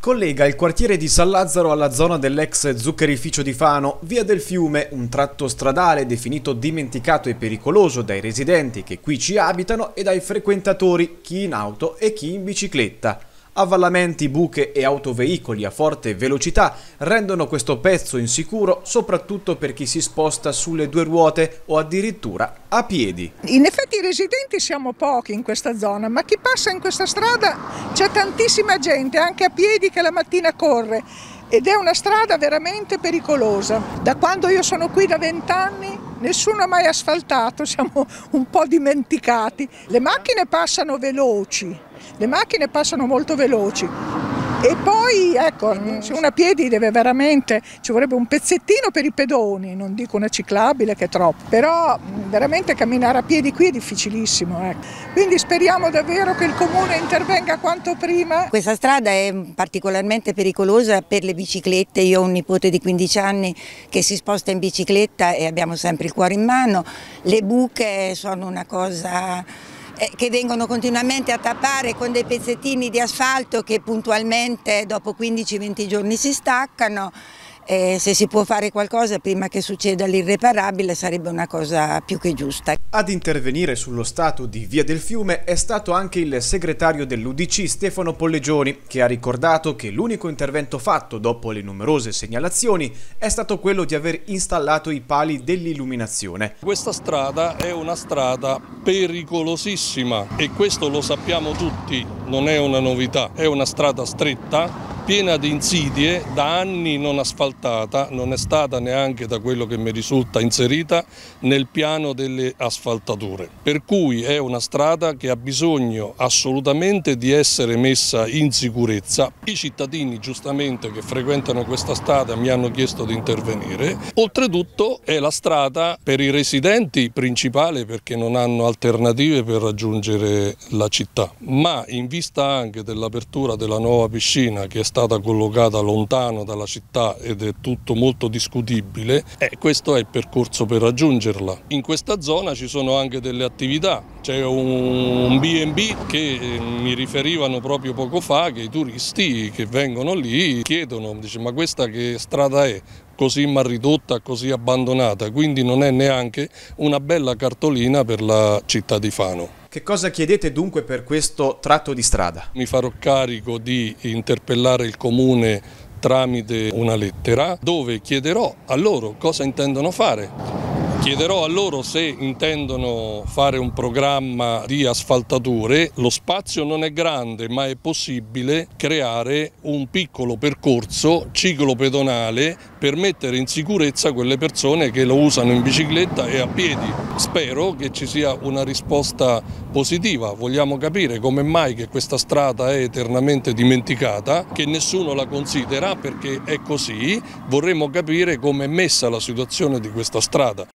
Collega il quartiere di San Lazzaro alla zona dell'ex zuccherificio di Fano, Via del Fiume, un tratto stradale definito dimenticato e pericoloso dai residenti che qui ci abitano e dai frequentatori, chi in auto e chi in bicicletta. Avvallamenti, buche e autoveicoli a forte velocità rendono questo pezzo insicuro soprattutto per chi si sposta sulle due ruote o addirittura a piedi. In effetti i residenti siamo pochi in questa zona, ma chi passa in questa strada c'è tantissima gente, anche a piedi, che la mattina corre, ed è una strada veramente pericolosa. Da quando io sono qui, da 20 anni, nessuno ha mai asfaltato, siamo un po' dimenticati. Le macchine passano veloci. Le macchine passano molto veloci e poi, ecco, se uno a piedi deve veramente, ci vorrebbe un pezzettino per i pedoni, non dico una ciclabile che è troppo, però veramente camminare a piedi qui è difficilissimo, ecco. Quindi speriamo davvero che il comune intervenga quanto prima. Questa strada è particolarmente pericolosa per le biciclette. Io ho un nipote di 15 anni che si sposta in bicicletta e abbiamo sempre il cuore in mano. Le buche sono una cosa che vengono continuamente a tappare con dei pezzettini di asfalto che puntualmente dopo 15-20 giorni si staccano. Se si può fare qualcosa prima che succeda l'irreparabile sarebbe una cosa più che giusta. Ad intervenire sullo stato di Via del Fiume è stato anche il segretario dell'UDC Stefano Pollegioni, che ha ricordato che l'unico intervento fatto dopo le numerose segnalazioni è stato quello di aver installato i pali dell'illuminazione. Questa strada è una strada pericolosissima e questo lo sappiamo tutti, non è una novità, è una strada stretta, piena di insidie, da anni non asfaltata, non è stata neanche, da quello che mi risulta, inserita nel piano delle asfaltature. Per cui è una strada che ha bisogno assolutamente di essere messa in sicurezza. I cittadini, giustamente, che frequentano questa strada mi hanno chiesto di intervenire. Oltretutto è la strada per i residenti principale, perché non hanno alternative per raggiungere la città. Ma in vista anche dell'apertura della nuova piscina che è stata collocata lontano dalla città ed è tutto molto discutibile, questo è il percorso per raggiungerla. In questa zona ci sono anche delle attività, c'è un B&B che mi riferivano proprio poco fa, che i turisti che vengono lì chiedono, dice, ma questa che strada è? Così mal ridotta, così abbandonata, quindi non è neanche una bella cartolina per la città di Fano. Che cosa chiedete dunque per questo tratto di strada? Mi farò carico di interpellare il comune tramite una lettera dove chiederò a loro cosa intendono fare. Chiederò a loro se intendono fare un programma di asfaltature. Lo spazio non è grande, ma è possibile creare un piccolo percorso ciclopedonale per mettere in sicurezza quelle persone che lo usano in bicicletta e a piedi. Spero che ci sia una risposta positiva. Vogliamo capire come mai che questa strada è eternamente dimenticata, che nessuno la considera, perché è così. Vorremmo capire come è messa la situazione di questa strada.